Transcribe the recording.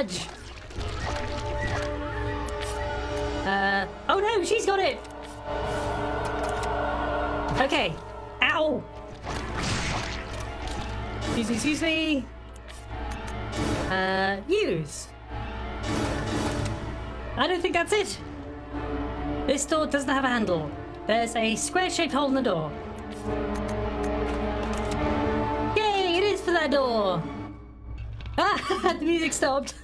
Fudge! Oh no, she's got it! Okay. Ow! Excuse me! Use! I don't think that's it! This door doesn't have a handle. There's a square-shaped hole in the door. Yay! It is for that door! Ah! The music stopped!